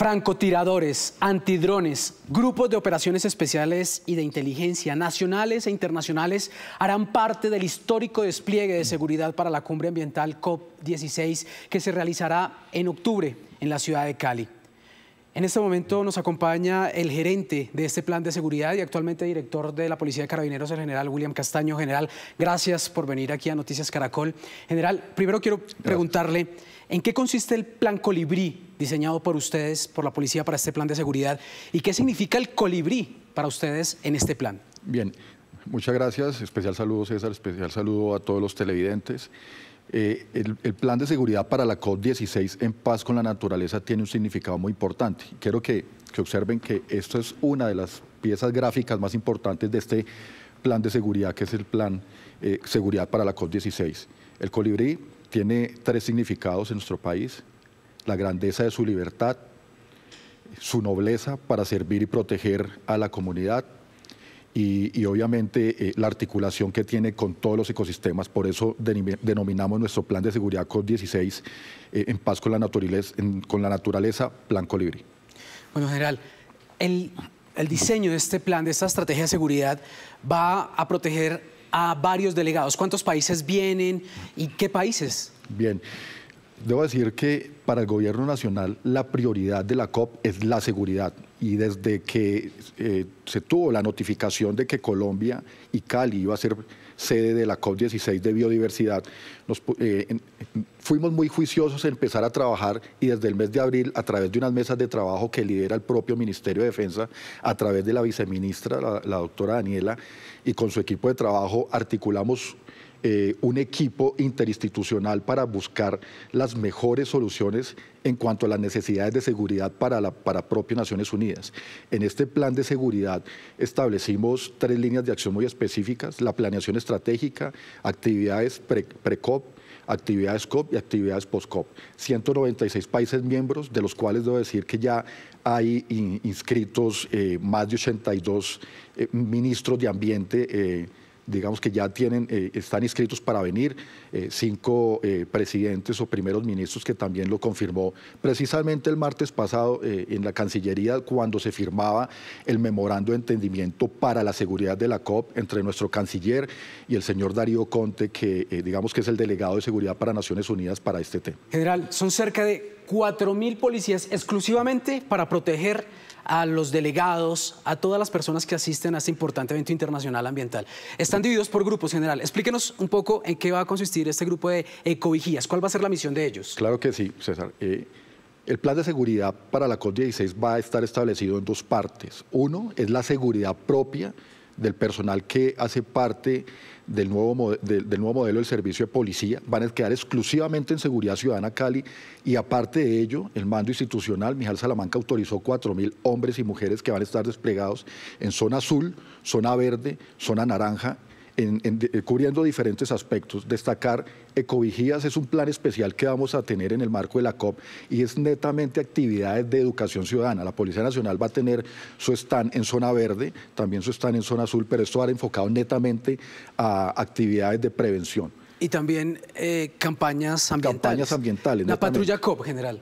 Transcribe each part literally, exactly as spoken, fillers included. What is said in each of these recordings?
Francotiradores, antidrones, grupos de operaciones especiales y de inteligencia nacionales e internacionales harán parte del histórico despliegue de seguridad para la cumbre ambiental COP dieciséis que se realizará en octubre en la ciudad de Cali. En este momento nos acompaña el gerente de este plan de seguridad y actualmente director de la Policía de Carabineros, el general William Castaño. General, gracias por venir aquí a Noticias Caracol. General, primero quiero preguntarle, ¿en qué consiste el Plan Colibrí diseñado por ustedes, por la policía, para este plan de seguridad? ¿Y qué significa el colibrí para ustedes en este plan? Bien, muchas gracias. Especial saludo, César, especial saludo a todos los televidentes. Eh, el, el plan de seguridad para la COP dieciséis en paz con la naturaleza tiene un significado muy importante. Quiero que, que observen que esto es una de las piezas gráficas más importantes de este plan de seguridad, que es el plan eh, seguridad para la COP dieciséis. El colibrí tiene tres significados en nuestro país: la grandeza de su libertad, su nobleza para servir y proteger a la comunidad y, y obviamente eh, la articulación que tiene con todos los ecosistemas. Por eso denominamos nuestro plan de seguridad COP dieciséis eh, en paz con la, naturaleza, en, con la naturaleza, Plan Colibrí. Bueno, general, el, el diseño de este plan, de esta estrategia de seguridad, va a proteger a varios delegados. ¿Cuántos países vienen y qué países? Bien. Debo decir que para el gobierno nacional la prioridad de la COP es la seguridad, y desde que eh, se tuvo la notificación de que Colombia y Cali iba a ser sede de la COP dieciséis de biodiversidad, nos, eh, en, fuimos muy juiciosos en empezar a trabajar, y desde el mes de abril, a través de unas mesas de trabajo que lidera el propio Ministerio de Defensa, a través de la viceministra, la, la doctora Daniela, y con su equipo de trabajo articulamos Eh, un equipo interinstitucional para buscar las mejores soluciones en cuanto a las necesidades de seguridad para la para propia Naciones Unidas. En este plan de seguridad establecimos tres líneas de acción muy específicas: la planeación estratégica, actividades pre-COP, actividades COP y actividades post-COP. ciento noventa y seis países miembros, de los cuales debo decir que ya hay in, inscritos eh, más de ochenta y dos eh, ministros de ambiente, eh, digamos que ya tienen, eh, están inscritos para venir, eh, cinco eh, presidentes o primeros ministros, que también lo confirmó precisamente el martes pasado eh, en la Cancillería, cuando se firmaba el memorando de entendimiento para la seguridad de la COP entre nuestro canciller y el señor Darío Conte, que eh, digamos que es el delegado de seguridad para Naciones Unidas para este tema. General, son cerca de cuatro mil policías exclusivamente para proteger a los delegados, a todas las personas que asisten a este importante evento internacional ambiental. Están divididos por grupos, general. Explíquenos un poco en qué va a consistir este grupo de ecovigías. ¿Cuál va a ser la misión de ellos? Claro que sí, César. Eh, el plan de seguridad para la COP dieciséis va a estar establecido en dos partes. Uno es la seguridad propia del personal que hace parte del nuevo, del, del nuevo modelo del servicio de policía. Van a quedar exclusivamente en seguridad ciudadana Cali, y aparte de ello, el mando institucional, Miguel Salamanca, autorizó cuatro mil hombres y mujeres que van a estar desplegados en zona azul, zona verde, zona naranja, En, en, de, cubriendo diferentes aspectos. Destacar, Ecovigías es un plan especial que vamos a tener en el marco de la COP, y es netamente actividades de educación ciudadana. La Policía Nacional va a tener su stand en zona verde, también su stand en zona azul, pero esto va enfocado netamente a actividades de prevención. Y también eh, campañas ambientales. Campañas ambientales. La Patrulla COP, general.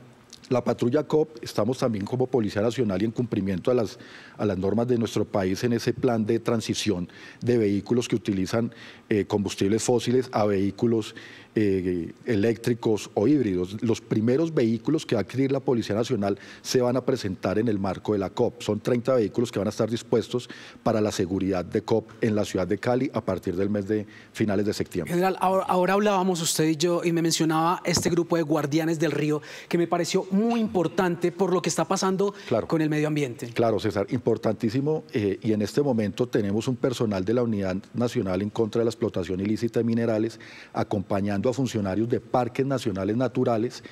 La Patrulla COP, estamos también como Policía Nacional, y en cumplimiento a las, a las normas de nuestro país, en ese plan de transición de vehículos que utilizan eh, combustibles fósiles a vehículos eh, eléctricos o híbridos. Los primeros vehículos que va a adquirir la Policía Nacional se van a presentar en el marco de la COP. Son treinta vehículos que van a estar dispuestos para la seguridad de COP en la ciudad de Cali a partir del mes de finales de septiembre. General, ahora, ahora hablábamos usted y yo, y me mencionaba este grupo de guardianes del río, que me pareció muy importante por lo que está pasando claro, con el medio ambiente. Claro, César, importantísimo. Eh, y en este momento tenemos un personal de la Unidad Nacional en contra de la explotación ilícita de minerales, acompañando a funcionarios de parques nacionales naturales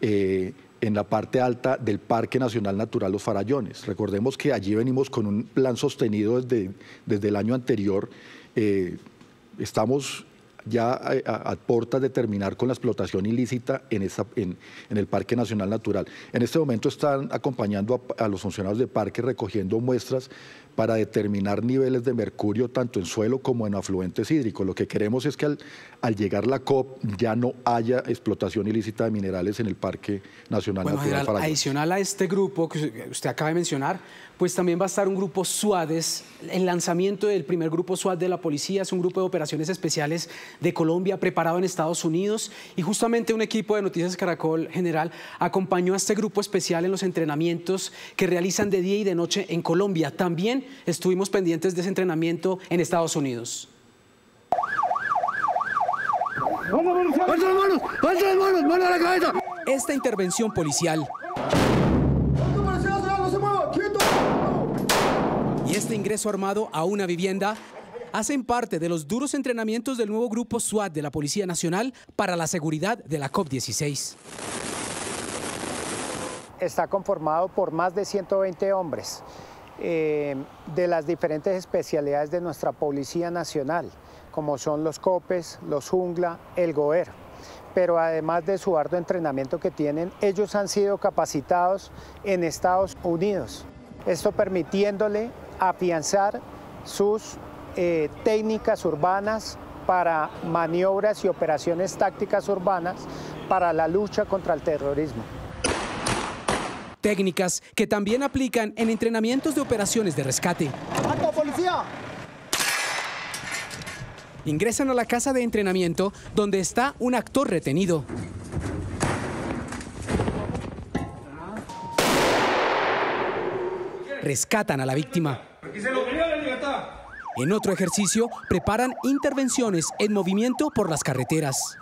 eh, en la parte alta del Parque Nacional Natural Los Farallones. Recordemos que allí venimos con un plan sostenido desde, desde el año anterior. Eh, estamos ya a, a, a puertas de terminar con la explotación ilícita en, esta, en, en el Parque Nacional Natural. En este momento están acompañando a, a los funcionarios de parque recogiendo muestras para determinar niveles de mercurio tanto en suelo como en afluentes hídricos. Lo que queremos es que al, al llegar la COP ya no haya explotación ilícita de minerales en el Parque Nacional Natural Los Farallones. Adicional a este grupo que usted acaba de mencionar, pues también va a estar un grupo SUADES. El lanzamiento del primer grupo SUAD de la policía es un grupo de operaciones especiales de Colombia preparado en Estados Unidos, y justamente un equipo de Noticias Caracol General acompañó a este grupo especial en los entrenamientos que realizan de día y de noche en Colombia. También estuvimos pendientes de ese entrenamiento en Estados Unidos. Esta intervención policial y este ingreso armado a una vivienda hacen parte de los duros entrenamientos del nuevo grupo SUAT de la Policía Nacional para la seguridad de la COP dieciséis. Está conformado por más de ciento veinte hombres eh, de las diferentes especialidades de nuestra Policía Nacional, como son los COPEs, los jungla, el GOER. Pero además de su arduo entrenamiento que tienen, ellos han sido capacitados en Estados Unidos. Esto permitiéndole afianzar sus eh, técnicas urbanas para maniobras y operaciones tácticas urbanas para la lucha contra el terrorismo. Técnicas que también aplican en entrenamientos de operaciones de rescate. ¡Alto, policía! Ingresan a la casa de entrenamiento donde está un actor retenido. Rescatan a la víctima. En otro ejercicio, preparan intervenciones en movimiento por las carreteras.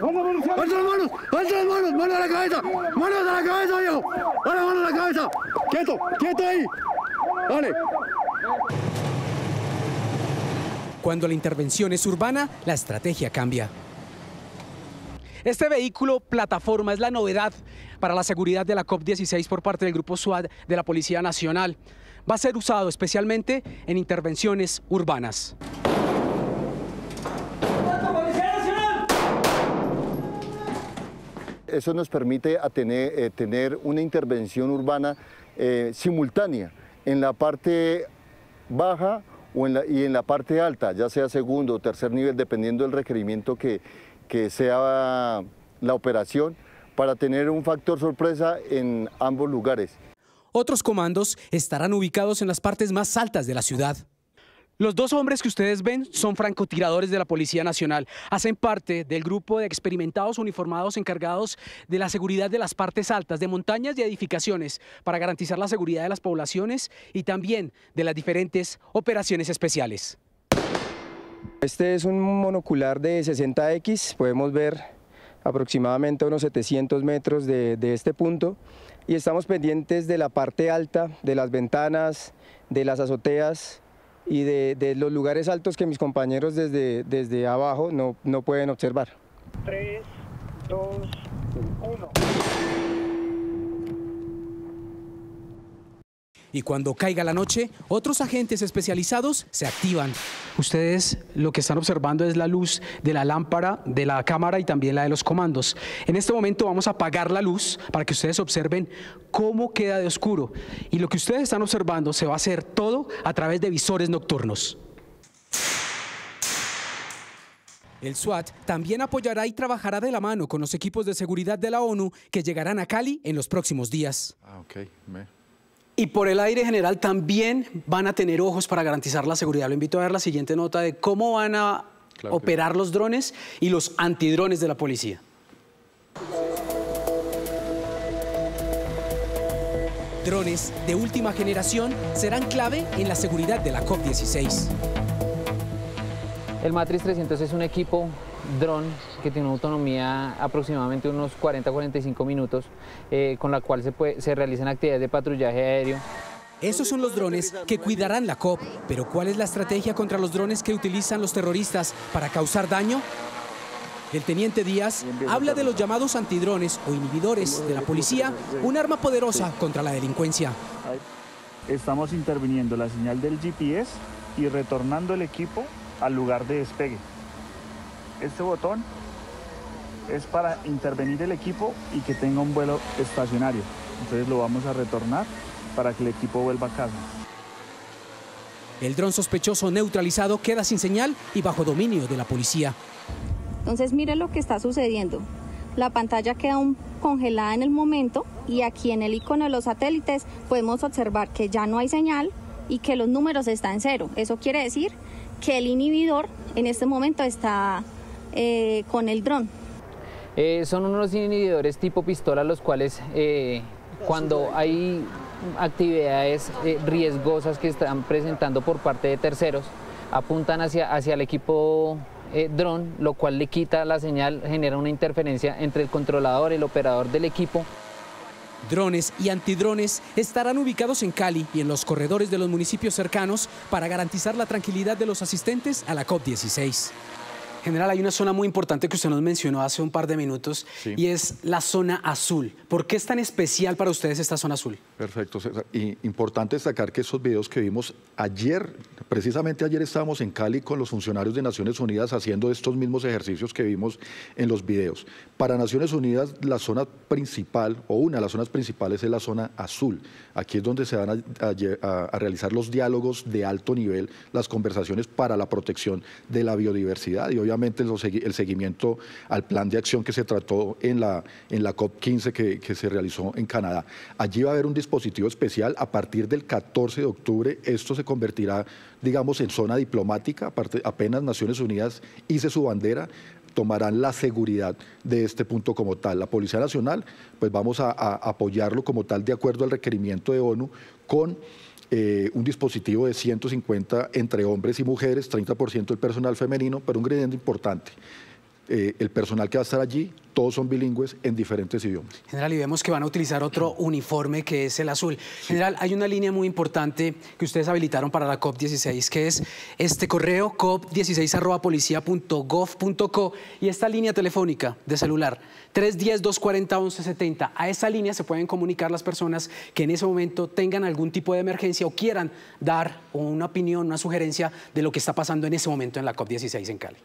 ¡Alza las manos! ¡Alza las manos! ¡Manos a la cabeza! ¡Manos a la cabeza, viejo! ¡Ahora manos a la cabeza! ¡Quieto! ¡Quieto ahí! ¡Vale! Cuando la intervención es urbana, la estrategia cambia. Este vehículo plataforma es la novedad para la seguridad de la COP dieciséis por parte del Grupo SUAD de la Policía Nacional. Va a ser usado especialmente en intervenciones urbanas. Eso nos permite atener, eh, tener una intervención urbana eh, simultánea en la parte baja o en la, y en la parte alta, ya sea segundo o tercer nivel, dependiendo del requerimiento que que sea la operación, para tener un factor sorpresa en ambos lugares. Otros comandos estarán ubicados en las partes más altas de la ciudad. Los dos hombres que ustedes ven son francotiradores de la Policía Nacional. Hacen parte del grupo de experimentados uniformados encargados de la seguridad de las partes altas, de montañas y edificaciones, para garantizar la seguridad de las poblaciones y también de las diferentes operaciones especiales. Este es un monocular de sesenta equis, podemos ver aproximadamente unos setecientos metros de, de este punto, y estamos pendientes de la parte alta, de las ventanas, de las azoteas y de, de los lugares altos que mis compañeros desde, desde abajo no, no pueden observar. tres, dos, uno. Y cuando caiga la noche, otros agentes especializados se activan. Ustedes lo que están observando es la luz de la lámpara, de la cámara y también la de los comandos. En este momento vamos a apagar la luz para que ustedes observen cómo queda de oscuro. Y lo que ustedes están observando se va a hacer todo a través de visores nocturnos. El SUAT también apoyará y trabajará de la mano con los equipos de seguridad de la ONU que llegarán a Cali en los próximos días. Ah, okay. Me... Y por el aire general también van a tener ojos para garantizar la seguridad. Lo invito a ver la siguiente nota de cómo van a claro operar que... los drones y los antidrones de la policía. Drones de última generación serán clave en la seguridad de la COP dieciséis. El Matrix trescientos es un equipo dron que tiene una autonomía aproximadamente unos cuarenta a cuarenta y cinco minutos, eh, con la cual se, puede, se realizan actividades de patrullaje aéreo. Esos son los drones que cuidarán la COP, pero ¿cuál es la estrategia contra los drones que utilizan los terroristas para causar daño? El teniente Díaz habla de los llamados antidrones o inhibidores de la policía, un arma poderosa contra la delincuencia. Estamos interviniendo la señal del G P S y retornando el equipo al lugar de despegue. Este botón es para intervenir el equipo y que tenga un vuelo estacionario. Entonces lo vamos a retornar para que el equipo vuelva a casa. El dron sospechoso neutralizado queda sin señal y bajo dominio de la policía. Entonces mire lo que está sucediendo. La pantalla queda un, congelada en el momento y aquí en el icono de los satélites podemos observar que ya no hay señal y que los números están en cero. Eso quiere decir que el inhibidor en este momento está eh, con el dron. Eh, son unos inhibidores tipo pistola, los cuales eh, cuando hay actividades eh, riesgosas que están presentando por parte de terceros, apuntan hacia, hacia el equipo eh, dron, lo cual le quita la señal, genera una interferencia entre el controlador y el operador del equipo. Drones y antidrones estarán ubicados en Cali y en los corredores de los municipios cercanos para garantizar la tranquilidad de los asistentes a la COP dieciséis. General, hay una zona muy importante que usted nos mencionó hace un par de minutos, sí, y es la zona azul. ¿Por qué es tan especial para ustedes esta zona azul? Perfecto, César. Y importante destacar que esos videos que vimos ayer, precisamente ayer estábamos en Cali con los funcionarios de Naciones Unidas haciendo estos mismos ejercicios que vimos en los videos. Para Naciones Unidas, la zona principal o una de las zonas principales es la zona azul. Aquí es donde se van a, a, a realizar los diálogos de alto nivel, las conversaciones para la protección de la biodiversidad y obviamente el seguimiento al plan de acción que se trató en la, en la COP quince que, que se realizó en Canadá. Allí va a haber un dispositivo especial. A partir del catorce de octubre, esto se convertirá, digamos, en zona diplomática. Apenas Naciones Unidas hice su bandera, tomarán la seguridad de este punto como tal. La Policía Nacional, pues vamos a, a apoyarlo como tal de acuerdo al requerimiento de ONU con Eh, un dispositivo de ciento cincuenta entre hombres y mujeres, treinta por ciento del personal femenino, pero un ingrediente importante. Eh, el personal que va a estar allí, todos son bilingües en diferentes idiomas. General, y vemos que van a utilizar otro uniforme que es el azul. General, sí, hay una línea muy importante que ustedes habilitaron para la COP dieciséis, que es este correo cop dieciséis arroba policía punto gov punto co y esta línea telefónica de celular tres uno cero, dos cuatro cero, once setenta. A esa línea se pueden comunicar las personas que en ese momento tengan algún tipo de emergencia o quieran dar una opinión, una sugerencia de lo que está pasando en ese momento en la COP dieciséis en Cali.